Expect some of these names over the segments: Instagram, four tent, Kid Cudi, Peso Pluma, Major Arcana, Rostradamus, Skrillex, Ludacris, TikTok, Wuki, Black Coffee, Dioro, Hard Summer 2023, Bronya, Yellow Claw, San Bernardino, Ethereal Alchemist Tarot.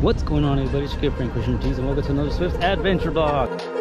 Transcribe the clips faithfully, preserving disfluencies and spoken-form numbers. What's going on, everybody? It's your good friend Christian T's, and welcome to another Swift Adventure Vlog.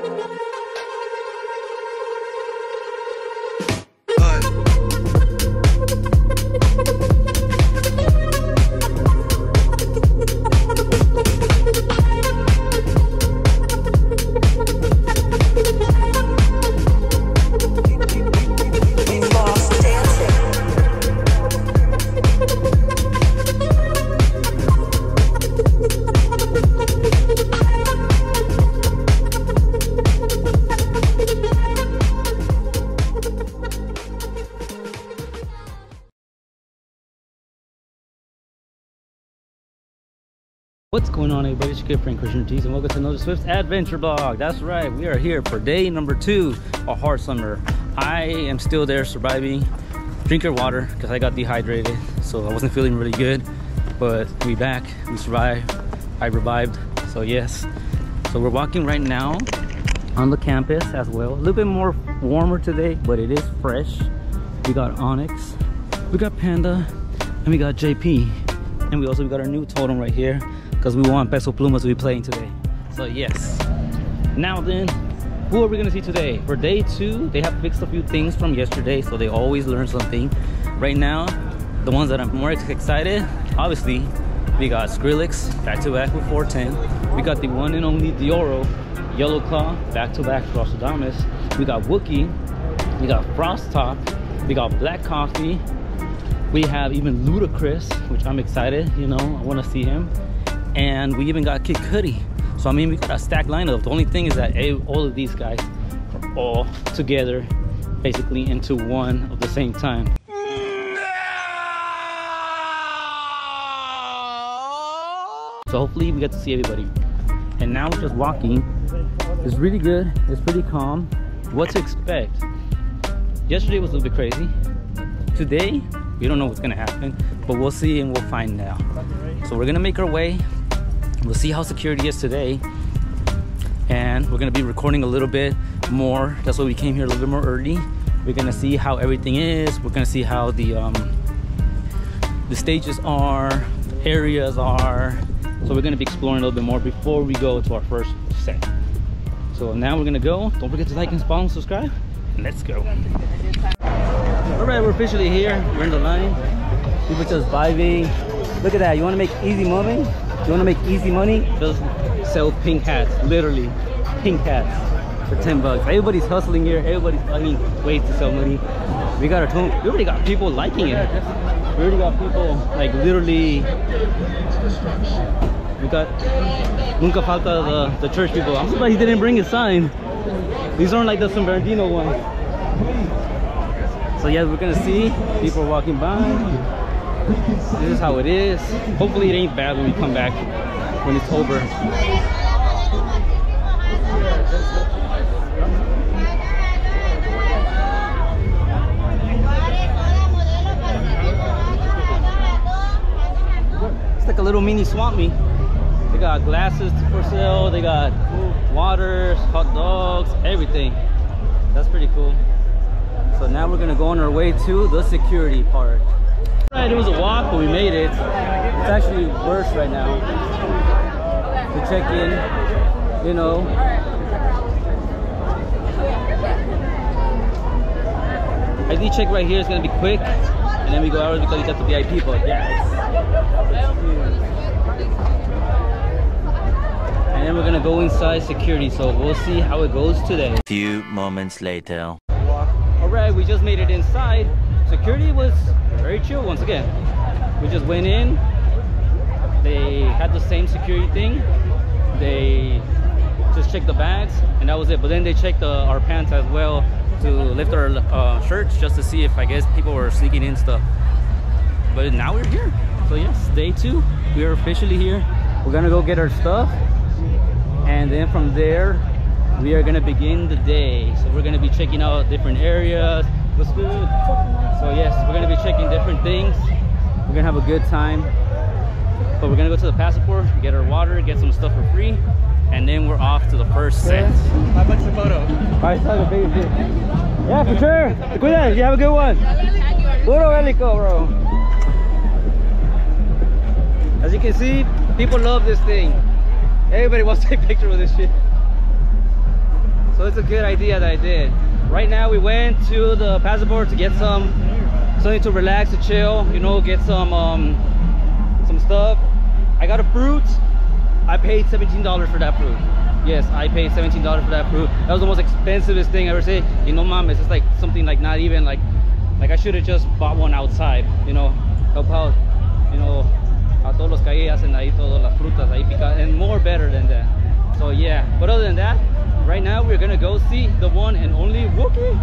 What's going on, everybody? It's your good friend Christian T's, and welcome to another Swift Adventure Vlog. That's right, we are here for day number two of Hard Summer. I am still there surviving. Drink your water, because I got dehydrated, so I wasn't feeling really good. But we back, we survived, I revived, so yes. So we're walking right now on the campus as well. A little bit more warmer today, but it is fresh. We got Onyx, we got Panda, and we got J P. And we also got our new totem right here, because we want Peso Pluma to be playing today. So yes. Now then, who are we gonna see today? For day two, they have fixed a few things from yesterday, so they always learn something. Right now, the ones that I'm more excited, obviously, we got Skrillex, back to back with four ten. We got the one and only Dioro, Yellow Claw, back to back with Rostradamus. We got Wuki, we got Frost Top, we got Black Coffee. We have even Ludacris, which I'm excited, you know, I wanna see him. And we even got Kid Cudi. So I mean, we got a stacked lineup. The only thing is that hey, all of these guys are all together, basically into one at the same time. No! So hopefully we get to see everybody. And now we're just walking. It's really good. It's pretty calm. What to expect? Yesterday was a little bit crazy. Today, we don't know what's gonna happen, but we'll see and we'll find out. So we're gonna make our way. We'll see how security is today. And we're gonna be recording a little bit more. That's why we came here a little bit more early. We're gonna see how everything is. We're gonna see how the um, the stages are, areas are. So we're gonna be exploring a little bit more before we go to our first set. So now we're gonna go. Don't forget to like and follow and subscribe. And let's go. All right, we're officially here. We're in the line. People just vibing. Look at that. You want to make easy moving? You want to make easy money? Just sell pink hats. Literally, pink hats for ten bucks. Everybody's hustling here. Everybody's finding ways to sell money. We got our tone. We already got people liking it. We already got people like literally. We got Nunca Falta the, the church people. I'm surprised he didn't bring his sign. These aren't like the San Bernardino ones. So yeah, we're gonna see people walking by. This is how it is. Hopefully it ain't bad when we come back, when it's over. It's like a little mini swamp meet. They got glasses for sale, they got waters, hot dogs, everything. That's pretty cool. So now we're gonna go on our way to the security part. Right, it was a walk, but we made it. It's actually worse right now to check in, you know. I D check right here is gonna be quick, and then we go out because we got the V I P, but yeah. And then we're gonna go inside security, so we'll see how it goes today. Few moments later. Right, we just made it inside. Security was very chill once again. We just went in. They had the same security thing. They just checked the bags and that was it. But then they checked the, our pants as well to lift our uh, shirts just to see if I guess people were sneaking in stuff. But now we're here. So yes, day two. We are officially here. We're gonna go get our stuff. And then from there, we are gonna begin the day. So we're gonna be checking out different areas. What's good? So yes, we're gonna be checking different things. We're gonna have a good time. But we're gonna go to the passport, get our water, get some stuff for free, and then we're off to the first set. Five bucks a photo. Alright, so the biggest dick. Yeah, for sure. Cuidado, you have a good one. Puro Helico, bro. As you can see, people love this thing. Everybody wants to take pictures with this shit. So it's a good idea that I did. Right now we went to the Pasabort to get some something to relax, to chill, you know, get some um, some stuff. I got a fruit. I paid seventeen dollars for that fruit. Yes, I paid seventeen dollars for that fruit. That was the most expensive thing I ever say. You know, mames, it's like something like not even like, like I should have just bought one outside, you know, help out, you know, a todos los calles hacen ahí todas las frutas ahí picadas, and more better than that. So yeah, but other than that, right now we're gonna go see the one and only Wuki.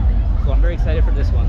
So I'm very excited for this one.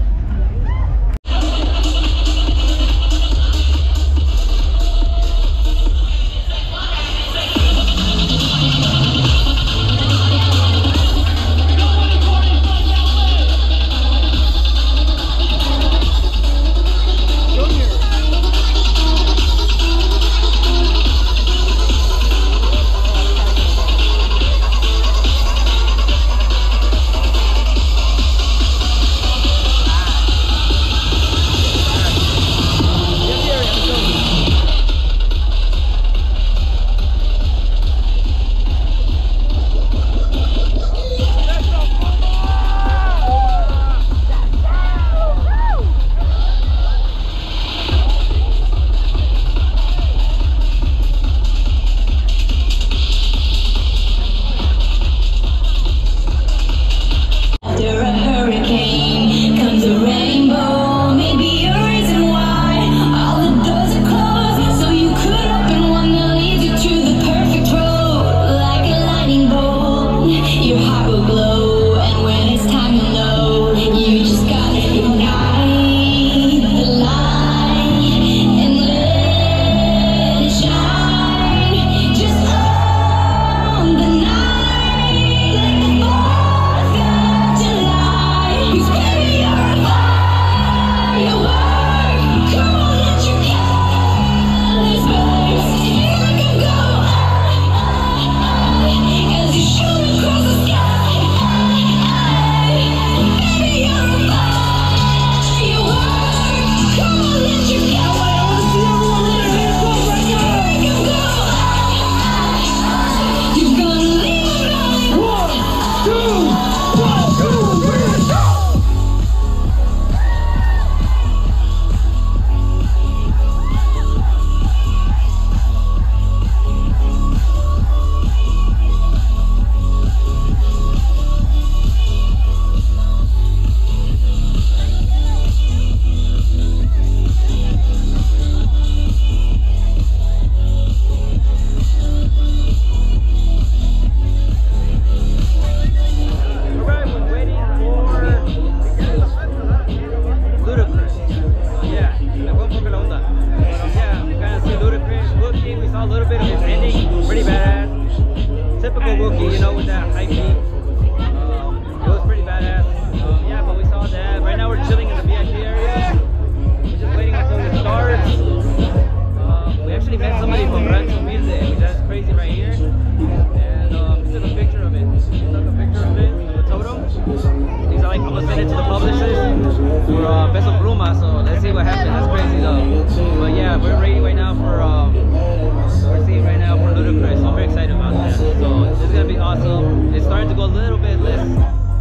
We're uh, Peso Pluma, so let's see what happens. That's crazy though. But yeah, we're ready right now for um, we're seeing right now for Ludacris. So I'm very excited about that. So this is gonna be awesome. It's starting to go a little bit less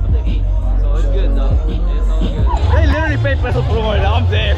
of the heat, so it's good though. It's all good. They literally paid Peso Pluma right now. I'm there.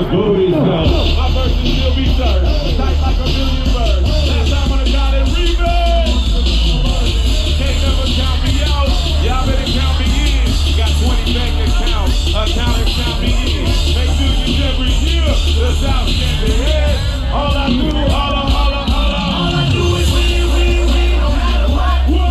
those booties though. My verses still be served. Tight like a million birds. Last time on the God and revenge. Can't never count me out. Y'all better count me in. Got twenty bank accounts. Account and count me in. Make millions every year. The South can't be head. All I do, all I, all I, all I, all I do is win, win, win. No matter what. What?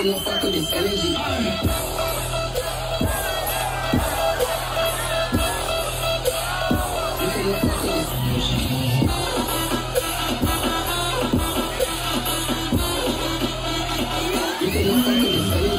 fucking, no fucking this energy. You can no fucking this energy. You can no fucking this energy. You can no fucking this energy.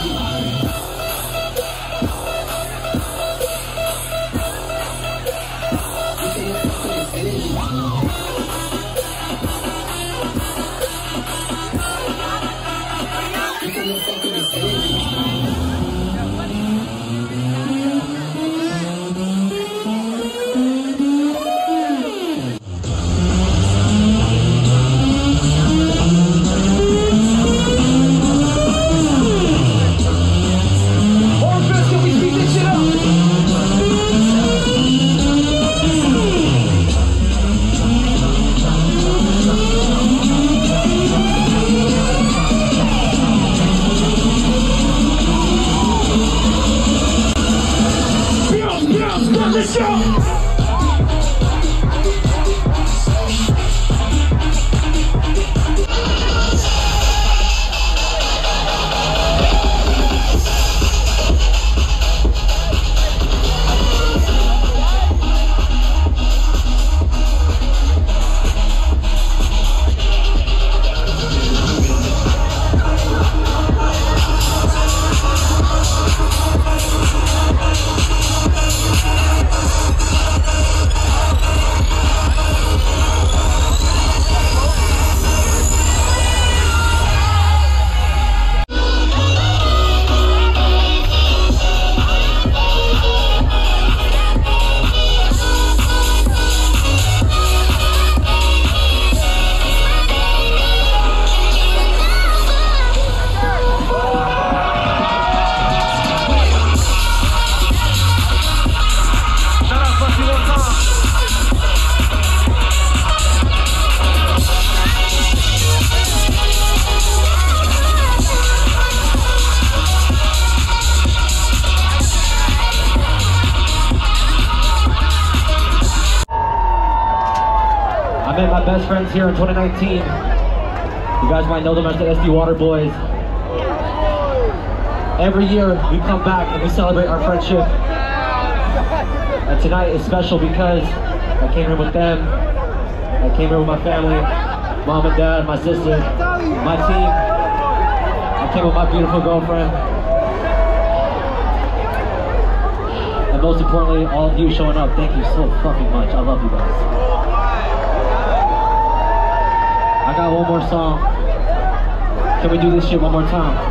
I met my best friends here in twenty nineteen. You guys might know them as the S D Water Boys. Every year we come back and we celebrate our friendship. And tonight is special because I came here with them. I came here with my family, mom and dad, my sister, my team. I came with my beautiful girlfriend. And most importantly, all of you showing up. Thank you so fucking much. I love you guys. I got one more song. Can we do this shit one more time?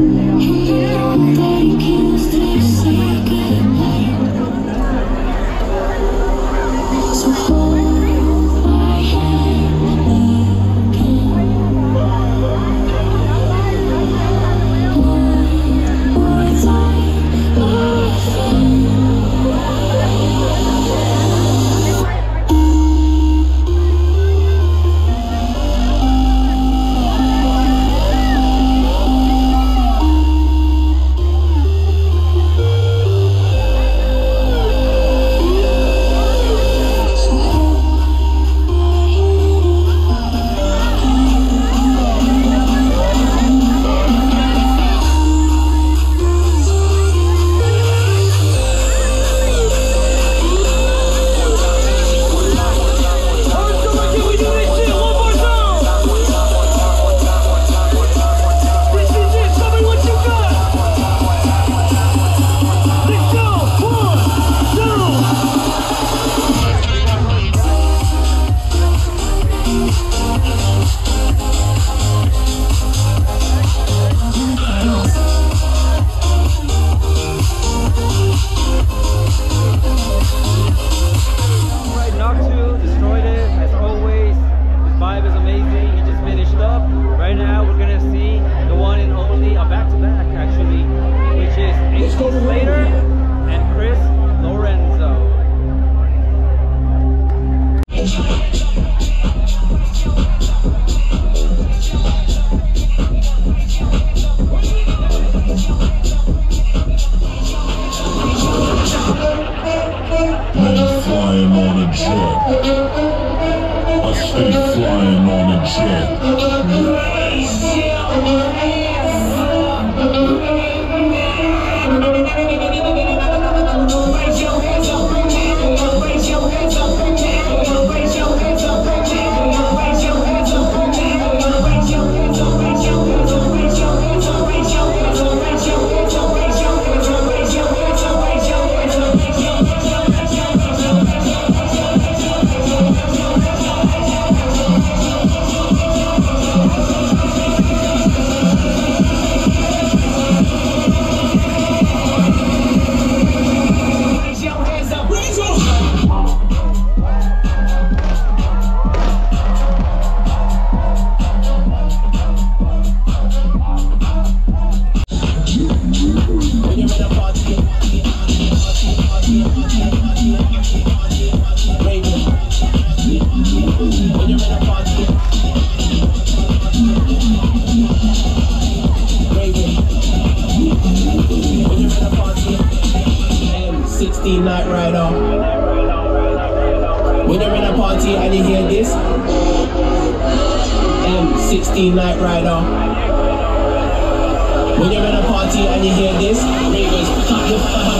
Thank you. flying on a jet. I stay flying on a jet. Raise your hands up and down. Raise your hands up and down. Raise your hands up and down. Raise your hands up and down. Raise your hands up and down. Raise your hands up and down. Night right on. When they're in a party and you hear this, M sixteen night right on. When you're in a party and you hear this, ravers keep your fire.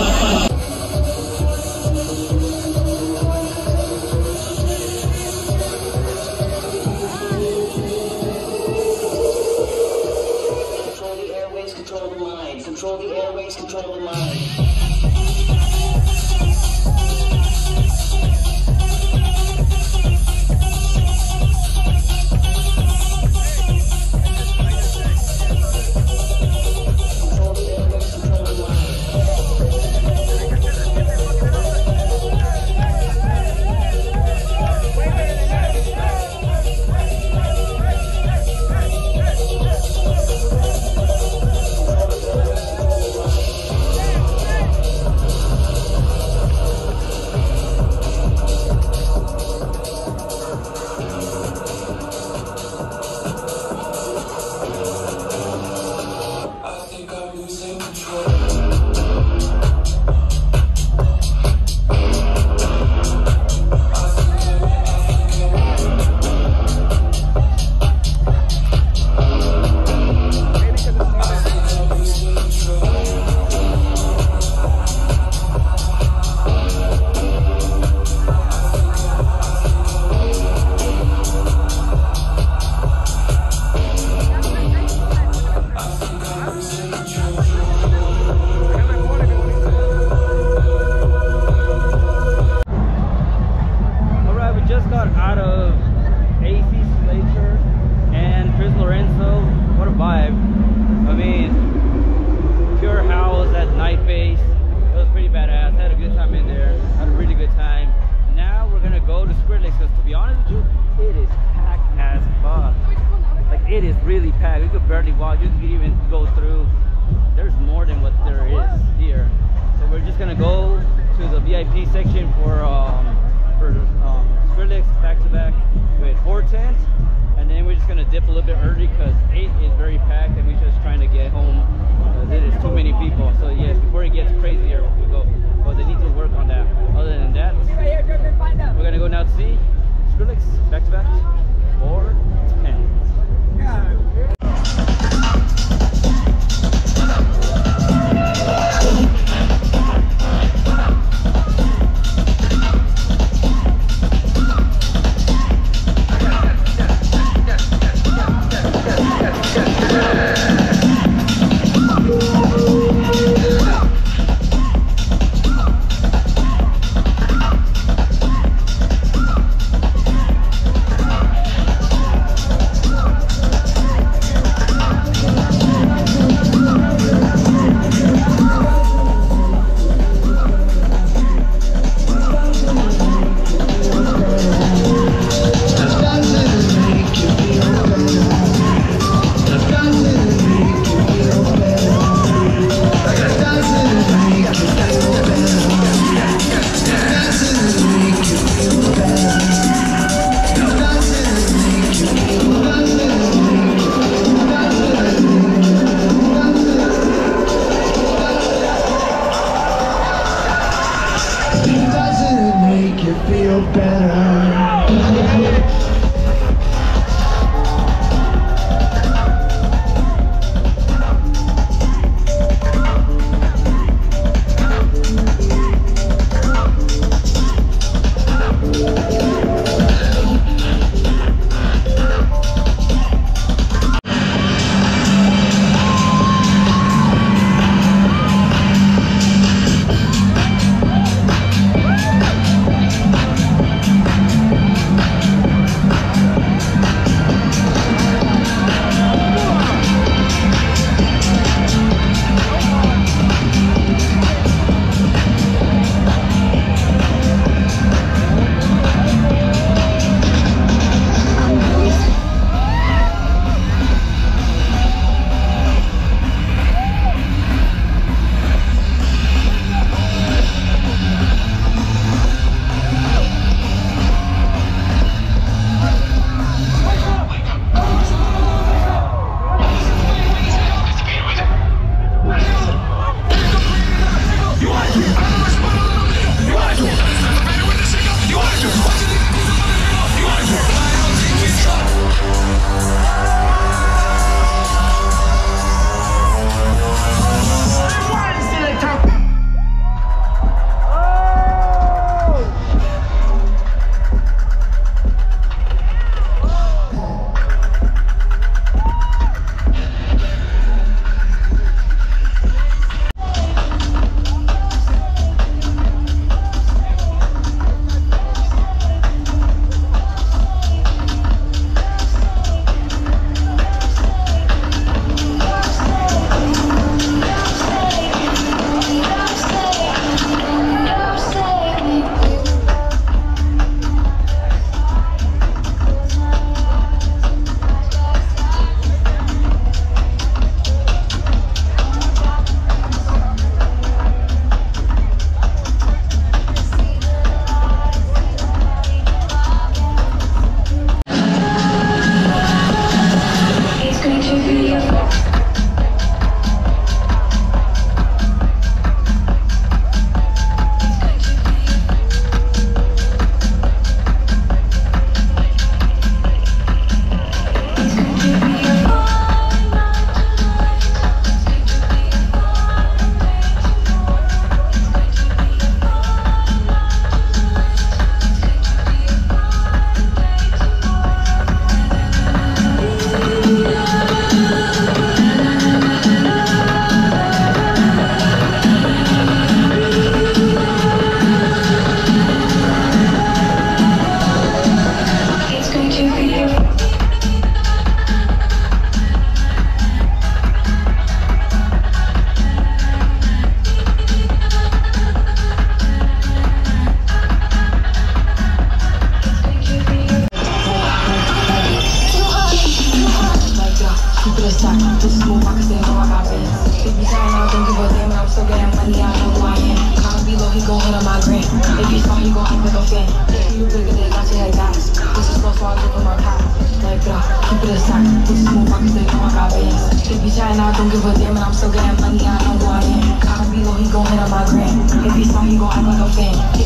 feel better.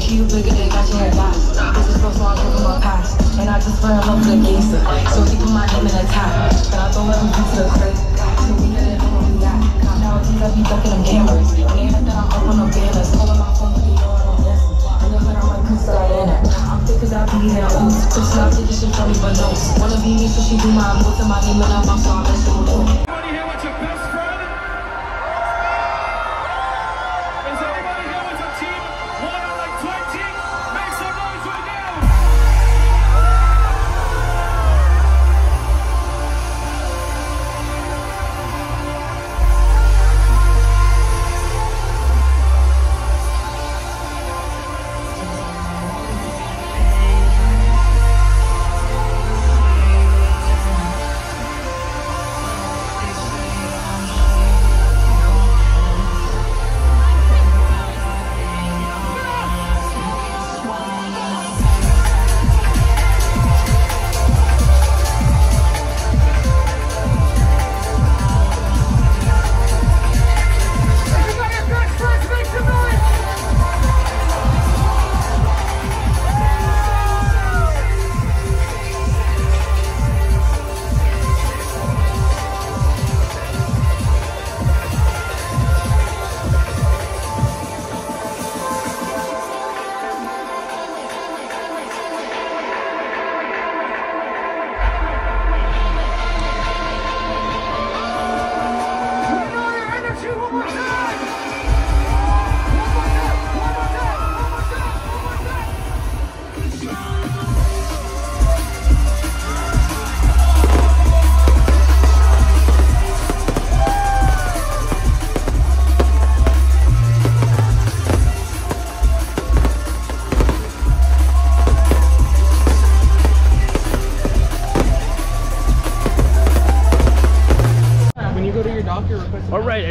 Everybody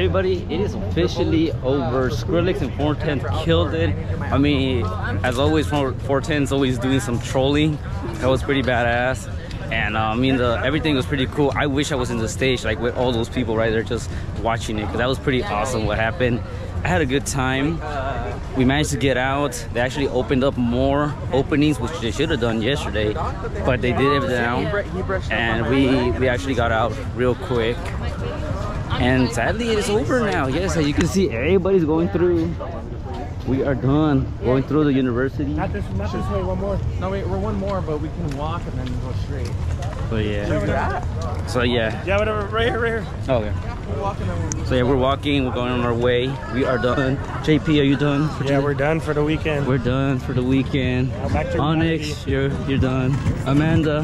everybody, it is officially over. Skrillex and four ten killed it. I mean, as always, four ten is always doing some trolling. That was pretty badass. And uh, I mean, the, everything was pretty cool. I wish I was in the stage, like with all those people right there just watching it, because that was pretty awesome what happened. I had a good time. We managed to get out. They actually opened up more openings, which they should have done yesterday, but they did everything out. And we, we actually got out real quick. And sadly, it is over now. Yes, as you can see, everybody's going through. We are done going through the university. Not this, not this way, one more. No, wait, we're one more, but we can walk and then go straight. So yeah. So yeah. Yeah, whatever. Right here, right here. Oh, okay. So yeah, we're walking. We're going on our way. We are done. J P, are you done? For yeah, today? We're done for the weekend. We're done for the weekend. Yeah, back to Onyx, you're you're done. Amanda,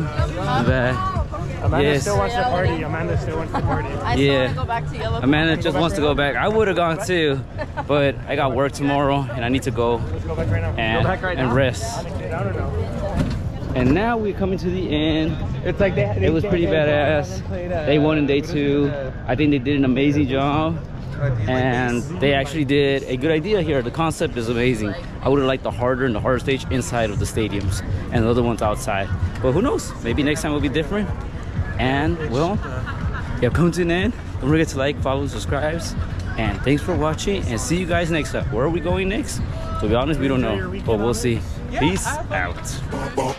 back. Amanda yes. still wants to party. Amanda still wants to party. I still yeah. want to go back to Yellow Claw. Amanda just wants to go back. I would have gone too, but I got work tomorrow and I need to go, go back right now. and, go back right and now. rest. And now we're coming to the end. It's like they, they it was pretty badass. Played, uh, day one and day two. I think they did an amazing job. And they actually did a good idea here. The concept is amazing. I would have liked the harder and the harder stage inside of the stadiums and the other ones outside. But who knows? Maybe next time will be different. And well, yeah, come to an end. Don't forget to like, follow, subscribe, and thanks for watching. And see you guys next time. Where are we going next? To be honest, we don't know, but we'll see. Peace out.